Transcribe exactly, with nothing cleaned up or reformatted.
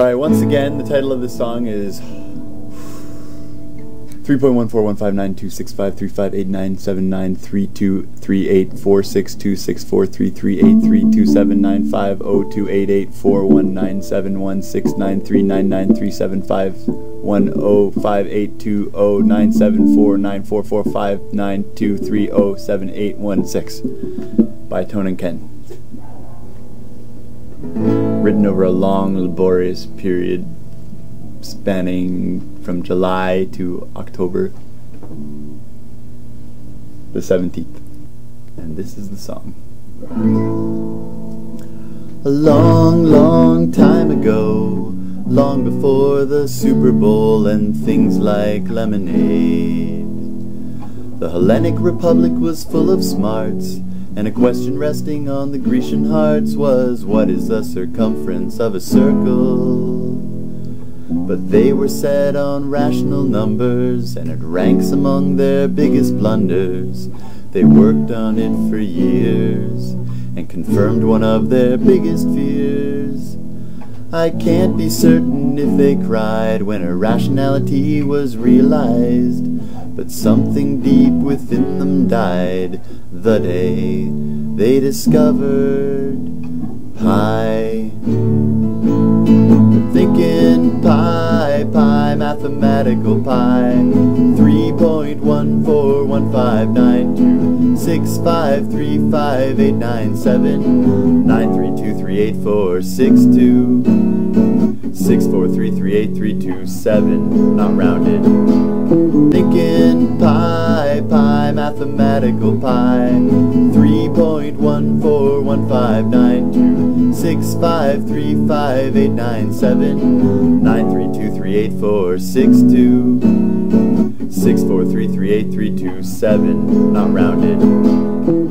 Alright, once again, the title of this song is three point one four one five nine two six five three five eight nine seven nine three two three eight four six two six four three three eight three nine seven one six nine three nine nine three seven five one oh five eight two oh nine seven one six nine three nine nine three seven five one oh five eight two oh nine seven four nine four four five nine two three oh seven eight one six. By Tone and Ken. Laborious period spanning from July to October the seventeenth. And this is the song. A long, long time ago, long before the Super Bowl and things like lemonade, the Hellenic Republic was full of smarts, and a question resting on the Grecian hearts was, what is the circumference of a circle? But they were set on rational numbers, and it ranks among their biggest blunders. They worked on it for years, and confirmed one of their biggest fears. I can't be certain if they cried when irrationality was realized, but something deep within them died the day they discovered pi. Thinking pi, pi, mathematical pi. three point one four one five nine two six five three five eight nine seven nine three two three eight four six two six four three three eight three two seven. Not rounded. Thinking pi, pi, mathematical pi. three point one four one five nine two six five three five eight nine seven nine three two three eight four six two six four three three eight three two seven. Not rounded.